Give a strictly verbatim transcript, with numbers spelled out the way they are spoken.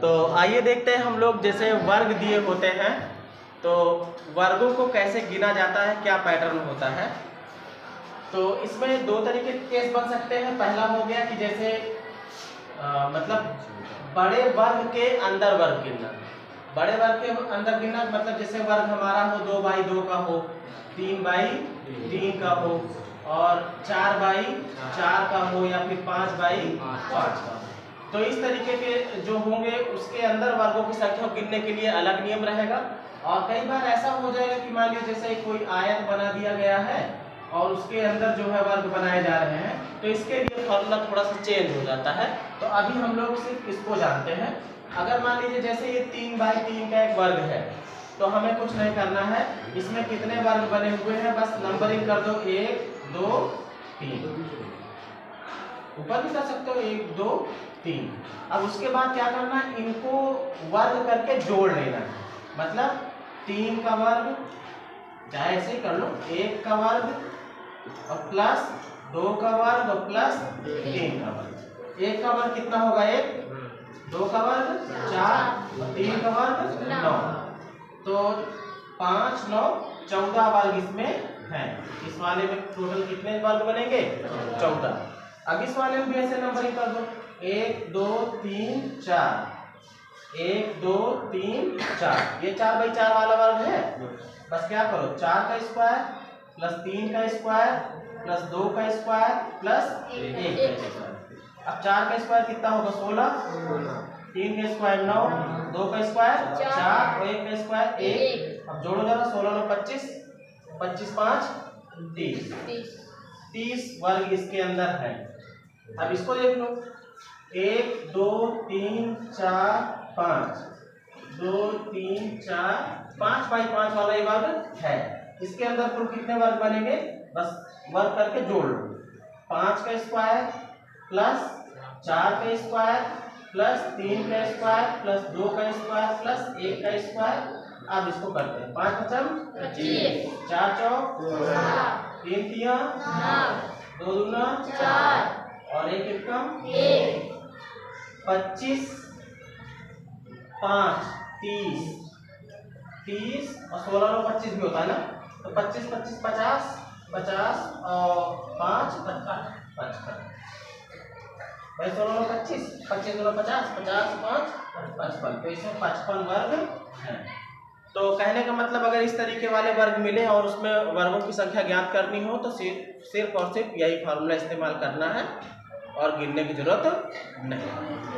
तो आइए देखते हैं हम लोग, जैसे वर्ग दिए होते हैं तो वर्गों को कैसे गिना जाता है, क्या पैटर्न होता है। तो इसमें दो तरीके के केस बन सकते हैं। पहला हो गया कि जैसे आ, मतलब बड़े वर्ग के अंदर वर्ग गिनना, बड़े वर्ग के अंदर गिनना मतलब जैसे वर्ग हमारा हो दो बाई दो का हो, तीन बाई तीन का हो और चार बाई चार का हो या फिर पाँच बाई पाँच का। तो इस तरीके के जो होंगे उसके अंदर वर्गों की संख्या गिनने के लिए अलग नियम रहेगा। और कई बार ऐसा हो जाएगा कि मान लीजिए जैसे कोई आयत बना दिया गया है और उसके अंदर जो है वर्ग बनाए जा रहे हैं, तो इसके लिए फॉर्मूला थोड़ा सा चेंज हो जाता है। तो अभी हम लोग सिर्फ इसको जानते हैं। अगर मान लीजिए जैसे ये तीन बाई तीन का एक वर्ग है तो हमें कुछ नहीं करना है, इसमें कितने वर्ग बने हुए हैं बस नंबरिंग कर दो, एक दो तीन, ऊपर भी कर सकते हो एक दो तीन। अब उसके बाद क्या करना, इनको वर्ग करके जोड़ लेना, मतलब तीन का वर्ग चाहे ऐसे ही कर लो, एक का वर्ग और प्लस दो का वर्ग और प्लस तीन का वर्ग। एक का वर्ग कितना होगा एक, दो का वर्ग चार और तीन का वर्ग नौ, तो पाँच नौ चौदह वर्ग इसमें है। इस वाले में टोटल कितने वर्ग बनेंगे चौदह। अब इस वाले में भी ऐसे नंबरिंग कर दो, एक दो तीन चार, एक दो तीन चार, ये चार बाई चार वाला वर्ग है। बस क्या करो, चार का स्क्वायर प्लस तीन का स्क्वायर प्लस दो का स्क्वायर प्लस एक का स्क्वायर। अब चार का स्क्वायर कितना होगा सोलह, तीन का स्क्वायर नौ, दो का स्क्वायर चार और एक का स्क्वायर एक। अब जोड़ो जरा, सोलह नौ पच्चीस, पच्चीस पाँच तीस, तीस वर्ग इसके अंदर है। अब इसको देख लो, एक दो तीन चार पाँच, दो तीन चार पाँच बाई पाँच वाला ये वर्ग है, इसके अंदर कुल कितने वर्ग बनेंगे बस वर्ग करके जोड़ लो, पाँच का स्क्वायर प्लस चार का स्क्वायर प्लस तीन का स्क्वायर प्लस दो का स्क्वायर प्लस एक का स्क्वायर। अब इसको करते हैं, पाँच पचम चार, चौक तीन तिया दो, दूना चार और एक एक, पच्चीस पाँच तीस, तीस और सोलह नौ पच्चीस भी होता है ना, तो पच्चीस पच्चीस पचास, पचास और पाँच पचपन पचपन, भाई सोलह नौ पच्चीस, पच्चीस सोलह पचास, पचास पाँच पचपन, तो इसमें पचपन वर्ग है। तो कहने का मतलब अगर इस तरीके वाले वर्ग मिले और उसमें वर्गों की संख्या ज्ञात करनी हो तो सिर्फ सिर्फ और सिर्फ यही फार्मूला इस्तेमाल करना है और गिनने की जरूरत नहीं।